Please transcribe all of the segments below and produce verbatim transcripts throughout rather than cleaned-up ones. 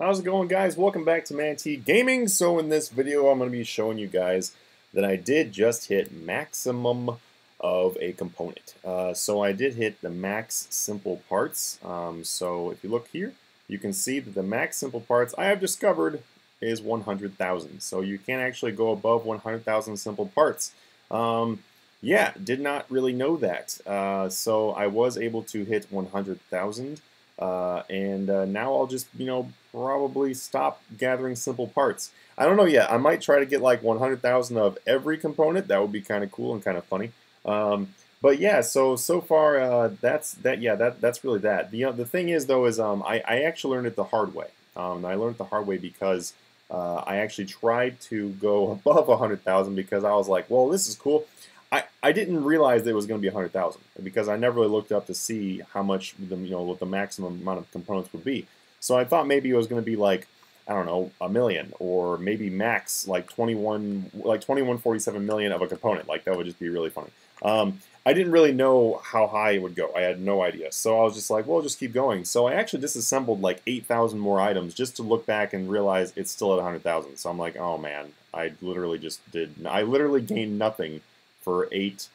How's it going, guys? Welcome back to Manatee Gaming. So in this video, I'm going to be showing you guys that I did just hit maximum of a component. Uh, so I did hit the max simple parts. Um, so if you look here, you can see that the max simple parts I have discovered is one hundred thousand. So you can't actually go above one hundred thousand simple parts. Um, yeah, did not really know that. Uh, so I was able to hit one hundred thousand. Uh, and uh, now I'll just, you know, probably stop gathering simple parts. I don't know yet. I might try to get like one hundred thousand of every component. That would be kind of cool and kind of funny. Um, but yeah, so so far uh, that's that. Yeah, that that's really that. The uh, the thing is though is um, I I actually learned it the hard way. Um, I learned it the hard way because uh, I actually tried to go above one hundred thousand because I was like, well, this is cool. I, I didn't realize that it was going to be one hundred thousand because I never really looked up to see how much the, you know, what the maximum amount of components would be. So I thought maybe it was going to be like, I don't know, a million or maybe max like twenty-one like twenty-one forty-seven million of a component. Like that would just be really funny. Um, I didn't really know how high it would go. I had no idea. So I was just like, well, just keep going. So I actually disassembled like eight thousand more items just to look back and realize it's still at one hundred thousand. So I'm like, oh man, I literally just did. I literally gained nothing for eight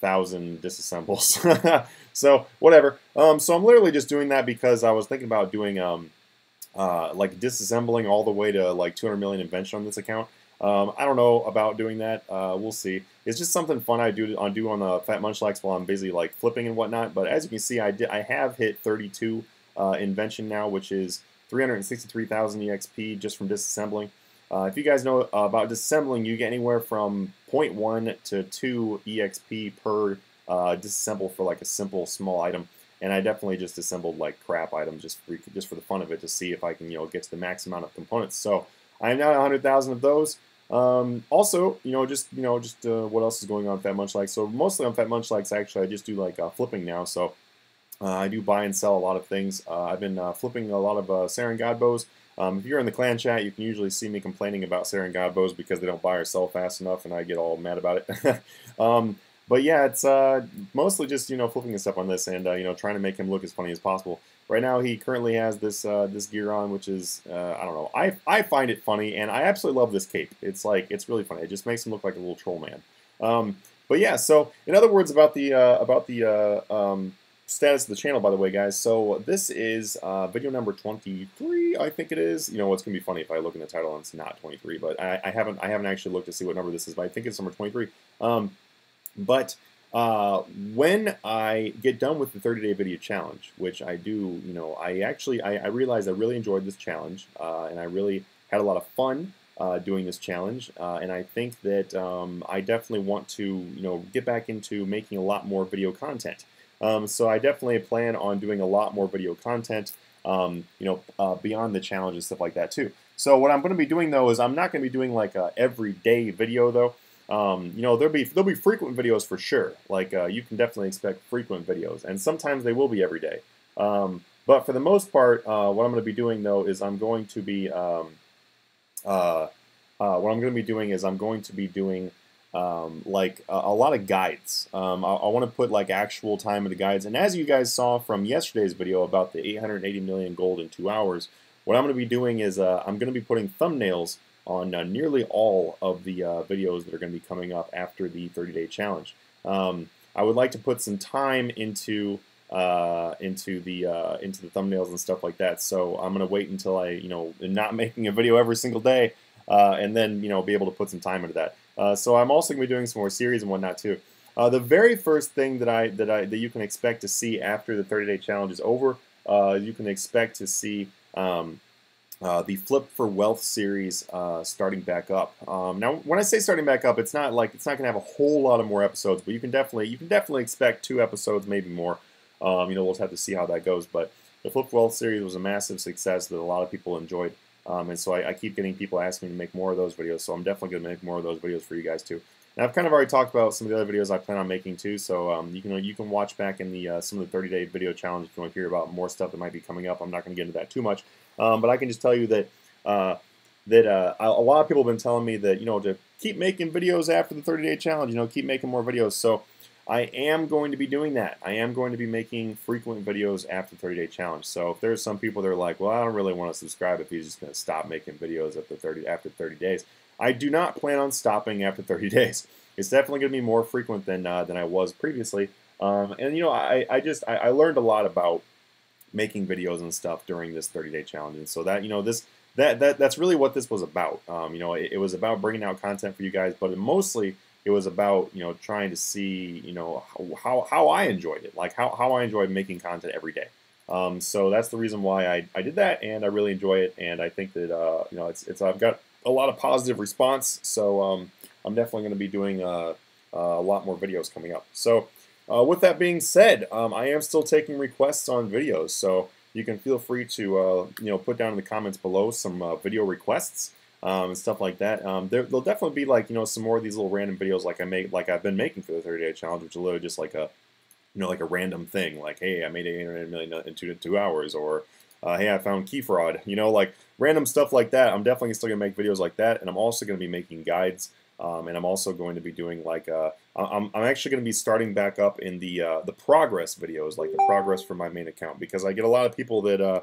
thousand disassembles. So whatever. Um, so I'm literally just doing that because I was thinking about doing um, uh, like disassembling all the way to like two hundred million invention on this account. Um, I don't know about doing that. Uh, we'll see. It's just something fun I do on do on the Fat Munchlax while I'm busy like flipping and whatnot. But as you can see, I did I have hit thirty-two uh, invention now, which is three hundred sixty-three thousand E X P just from disassembling. Uh, if you guys know about disassembling, you get anywhere from zero point one to two E X P per uh, disassemble for like a simple small item. And I definitely just assembled like crap items just for, just for the fun of it to see if I can, you know, get to the max amount of components. So I am now at one hundred thousand of those. Um, also, you know, just, you know, just uh, what else is going on Fat Munchlax? So mostly on Fat Munchlax, actually, I just do like uh, flipping now. So uh, I do buy and sell a lot of things. Uh, I've been uh, flipping a lot of uh, Seren Godbows. Um, if you're in the clan chat, you can usually see me complaining about Seren Godbows because they don't buy or sell fast enough, and I get all mad about it. um, but yeah, it's uh, mostly just, you know, flipping this up on this and uh, you know, trying to make him look as funny as possible. Right now, he currently has this uh, this gear on, which is uh, I don't know. I I find it funny, and I absolutely love this cape. It's like it's really funny. It just makes him look like a little troll man. Um, but yeah, so in other words, about the uh, about the uh, um, status of the channel, by the way, guys. So this is uh, video number twenty-three, I think it is. You know, it's gonna be funny if I look in the title and it's not twenty-three, but I, I haven't I haven't actually looked to see what number this is, but I think it's number twenty-three. Um, but uh, when I get done with the thirty-day video challenge, which I do, you know, I actually I, I realized I really enjoyed this challenge, uh, and I really had a lot of fun uh, doing this challenge, uh, and I think that um, I definitely want to, you know, get back into making a lot more video content. Um, so I definitely plan on doing a lot more video content, um, you know, uh, beyond the challenge and stuff like that too. So what I'm going to be doing though is I'm not going to be doing like a everyday video though. Um, you know, there'll be there'll be frequent videos for sure. Like uh, you can definitely expect frequent videos, and sometimes they will be every day. Um, but for the most part, uh, what I'm going to be doing though is I'm going to be um, uh, uh, what I'm going to be doing is I'm going to be doing. Um, like uh, a lot of guides. Um, I, I want to put like actual time of the guides. And as you guys saw from yesterday's video about the eight hundred eighty million gold in two hours, what I'm going to be doing is uh, I'm going to be putting thumbnails on uh, nearly all of the uh, videos that are going to be coming up after the thirty-day challenge. Um, I would like to put some time into uh, into the uh, into the thumbnails and stuff like that. So I'm going to wait until I, you know, am not making a video every single day, uh, and then, you know, be able to put some time into that. Uh, so I'm also going to be doing some more series and whatnot too. Uh, the very first thing that I that I that you can expect to see after the thirty-day challenge is over, uh, you can expect to see um, uh, the Flip for Wealth series uh, starting back up. Um, now, when I say starting back up, it's not like it's not going to have a whole lot of more episodes, but you can definitely you can definitely expect two episodes, maybe more. Um, you know, we'll just have to see how that goes. But the Flip for Wealth series was a massive success that a lot of people enjoyed. Um, and so I, I keep getting people asking me to make more of those videos, so I'm definitely going to make more of those videos for you guys too. And I've kind of already talked about some of the other videos I plan on making too, so um, you can you can watch back in the uh, some of the thirty-day video challenge if you want to hear about more stuff that might be coming up. I'm not going to get into that too much, um, but I can just tell you that uh, that uh, a lot of people have been telling me that, you know, to keep making videos after the thirty-day challenge, you know, keep making more videos. So I am going to be doing that. I am going to be making frequent videos after the thirty day challenge. So if there's some people that are like, well, I don't really want to subscribe if he's just going to stop making videos after thirty after thirty days. I do not plan on stopping after thirty days. It's definitely going to be more frequent than uh, than I was previously. Um, and you know, I I just I, I learned a lot about making videos and stuff during this thirty day challenge, and so that you know this that that that's really what this was about. Um, you know, it, it was about bringing out content for you guys, but it mostly. It was about, you know, trying to see, you know, how, how I enjoyed it, like how, how I enjoyed making content every day. Um, so that's the reason why I, I did that, and I really enjoy it, and I think that, uh, you know, it's, it's I've got a lot of positive response, so um, I'm definitely going to be doing uh, uh, a lot more videos coming up. So uh, with that being said, um, I am still taking requests on videos, so you can feel free to, uh, you know, put down in the comments below some uh, video requests. Um, and stuff like that. Um, there, there'll definitely be like you know some more of these little random videos like I make, like I've been making for the thirty day challenge, which is literally just like a, you know, like a random thing, like hey, I made eight hundred million in two to two hours, or uh, hey, I found key fraud, you know, like random stuff like that. I'm definitely still gonna make videos like that, and I'm also gonna be making guides, um, and I'm also going to be doing like uh, I'm I'm actually gonna be starting back up in the uh, the progress videos, like the progress for my main account, because I get a lot of people that uh,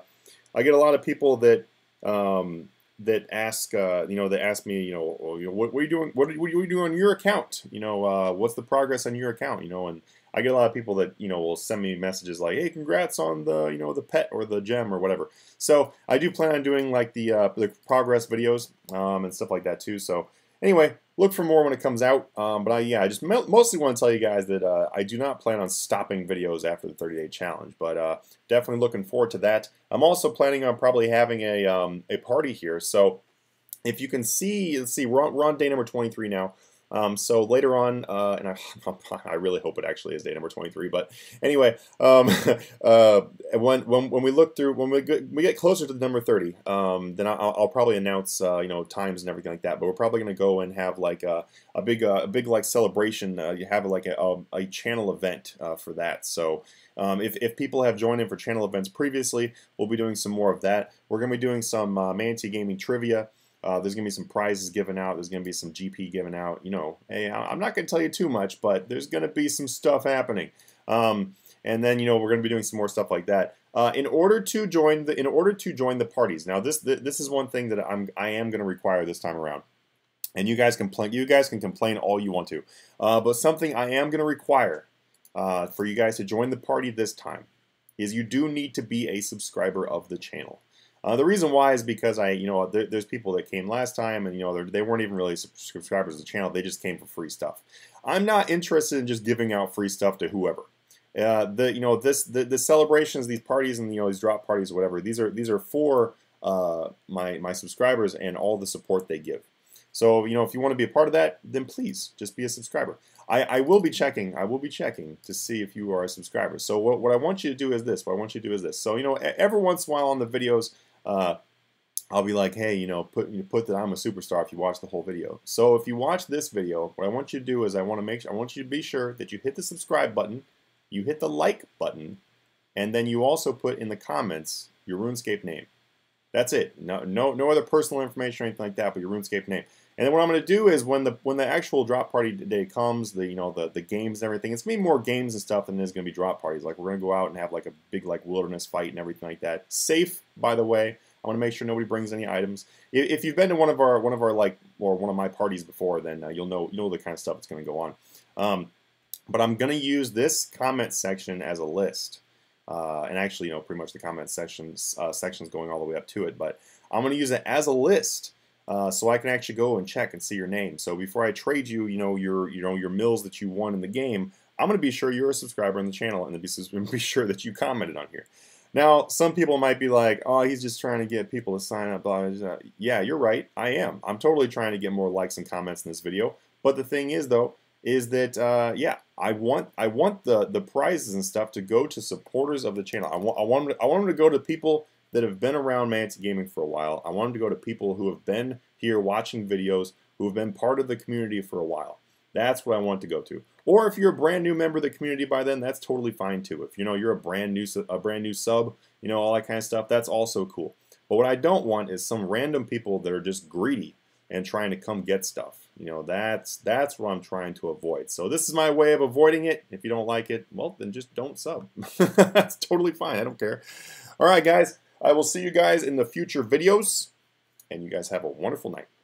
I get a lot of people that. Um, that ask, uh, you know, that ask me, you know, oh, you know what, what are you doing, what are, what are you doing on your account, you know, uh, what's the progress on your account, you know, and I get a lot of people that, you know, will send me messages like, hey, congrats on the, you know, the pet or the gem or whatever. So I do plan on doing like the, uh, the progress videos um, and stuff like that too. So anyway, look for more when it comes out. Um, but I, yeah, I just mostly want to tell you guys that uh, I do not plan on stopping videos after the thirty day challenge, but uh, definitely looking forward to that. I'm also planning on probably having a um, a party here. So if you can see, let's see, we're on, we're on day number twenty-three now. Um, so later on, uh, and I, I really hope it actually is day number twenty-three, but anyway, um, uh, when, when, when we look through, when we get, we get closer to the number thirty, um, then I'll, I'll probably announce, uh, you know, times and everything like that, but we're probably going to go and have like a, a big, uh, a big like celebration, uh, you have like a, a, a channel event, uh, for that. So, um, if, if people have joined in for channel events previously, we'll be doing some more of that. We're going to be doing some, uh, Manatee Gaming trivia. Uh, there's going to be some prizes given out. There's going to be some G P given out. You know, hey, I'm not going to tell you too much, but there's going to be some stuff happening. Um, and then, you know, we're going to be doing some more stuff like that. Uh, in order to join the in order to join the parties. Now, this this is one thing that I'm I am going to require this time around. And you guys can you guys can complain all you want to, uh, but something I am going to require uh, for you guys to join the party this time is you do need to be a subscriber of the channel. Uh, the reason why is because I, you know, there, there's people that came last time and, you know, they weren't even really subscribers to the channel. They just came for free stuff. I'm not interested in just giving out free stuff to whoever. Uh, the, you know, this, the, the celebrations, these parties and, you know, these drop parties or whatever, these are, these are for uh, my, my subscribers and all the support they give. So, you know, if you want to be a part of that, then please just be a subscriber. I, I will be checking, I will be checking to see if you are a subscriber. So what, what I want you to do is this, what I want you to do is this. So, you know, every once in a while on the videos, Uh, I'll be like, hey, you know, put you put that I'm a superstar if you watch the whole video. So if you watch this video, what I want you to do is I want to make sure, I want you to be sure that you hit the subscribe button, you hit the like button, and then you also put in the comments your RuneScape name. That's it. No, no, no other personal information or anything like that, but your RuneScape name. And then what I'm going to do is when the when the actual drop party day comes, the you know the the games and everything, it's gonna be more games and stuff than there's gonna be drop parties. Like we're gonna go out and have like a big like wilderness fight and everything like that. Safe, by the way. I want to make sure nobody brings any items. If, if you've been to one of our one of our like or one of my parties before, then uh, you'll know you know the kind of stuff that's gonna go on. Um, but I'm gonna use this comment section as a list, uh, and actually you know pretty much the comment sections uh, sections going all the way up to it. But I'm gonna use it as a list. Uh, so I can actually go and check and see your name. So before I trade you, you know your, you know your mills that you won in the game, I'm going to be sure you're a subscriber on the channel and be, be sure that you commented on here. Now, some people might be like, "Oh, he's just trying to get people to sign up." Blah, blah, blah. Yeah, you're right. I am. I'm totally trying to get more likes and comments in this video. But the thing is, though, is that uh, yeah, I want I want the the prizes and stuff to go to supporters of the channel. I want I want them to, I want them to go to people that have been around Manatee Gaming for a while. I want them to go to people who have been here watching videos, who have been part of the community for a while. That's what I want to go to. Or if you're a brand new member of the community by then, that's totally fine too. If you know you're a brand new a brand new sub, you know all that kind of stuff, that's also cool. But what I don't want is some random people that are just greedy and trying to come get stuff. You know, that's that's what I'm trying to avoid. So this is my way of avoiding it. If you don't like it, well, then just don't sub. That's totally fine. I don't care. All right, guys. I will see you guys in the future videos. And you guys have a wonderful night.